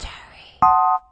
Story.